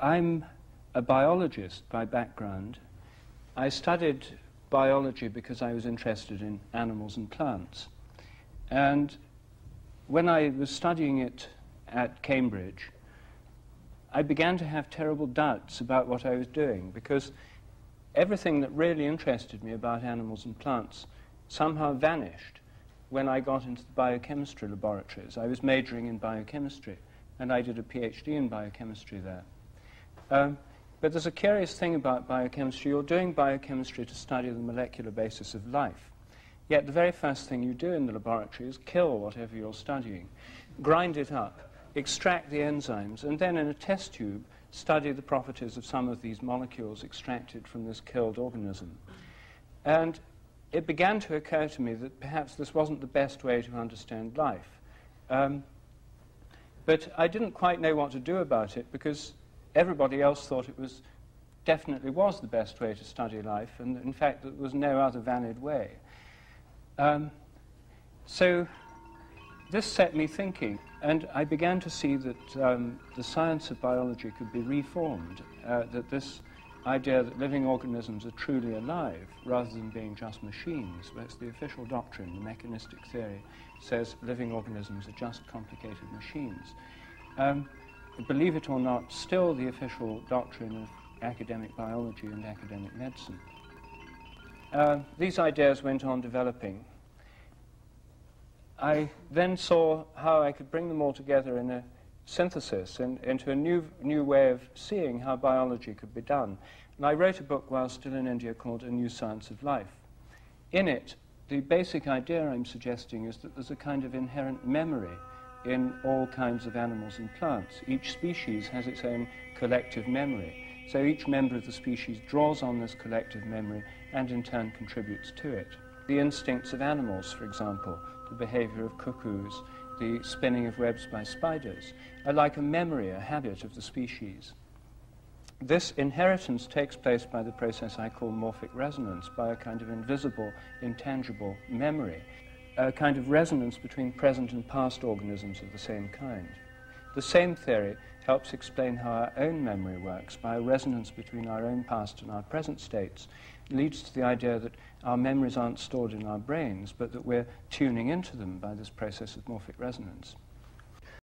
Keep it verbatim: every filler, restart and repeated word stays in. I'm a biologist by background. I studied biology because I was interested in animals and plants. And when I was studying it at Cambridge, I began to have terrible doubts about what I was doing, because everything that really interested me about animals and plants somehow vanished when I got into the biochemistry laboratories. I was majoring in biochemistry, and I did a PhD in biochemistry there. Um, but there's a curious thing about biochemistry. You're doing biochemistry to study the molecular basis of life. Yet the very first thing you do in the laboratory is kill whatever you're studying, grind it up, extract the enzymes, and then in a test tube, study the properties of some of these molecules extracted from this killed organism. And it began to occur to me that perhaps this wasn't the best way to understand life. Um, but I didn't quite know what to do about it, because everybody else thought it was definitely was the best way to study life, and in fact there was no other valid way. Um, so this set me thinking, and I began to see that um, the science of biology could be reformed, uh, that this idea that living organisms are truly alive rather than being just machines, that's the official doctrine, the mechanistic theory says living organisms are just complicated machines. Um, Believe it or not, still the official doctrine of academic biology and academic medicine. Uh, these ideas went on developing. I then saw how I could bring them all together in a synthesis and into a new, new way of seeing how biology could be done. And I wrote a book while still in India called A New Science of Life. In it, the basic idea I'm suggesting is that there's a kind of inherent memory in all kinds of animals and plants. Each species has its own collective memory. So each member of the species draws on this collective memory and in turn contributes to it. The instincts of animals, for example, the behavior of cuckoos, the spinning of webs by spiders, are like a memory, a habit of the species. This inheritance takes place by the process I call morphic resonance, by a kind of invisible, intangible memory, a kind of resonance between present and past organisms of the same kind. The same theory helps explain how our own memory works by a resonance between our own past and our present states. It leads to the idea that our memories aren't stored in our brains, but that we're tuning into them by this process of morphic resonance.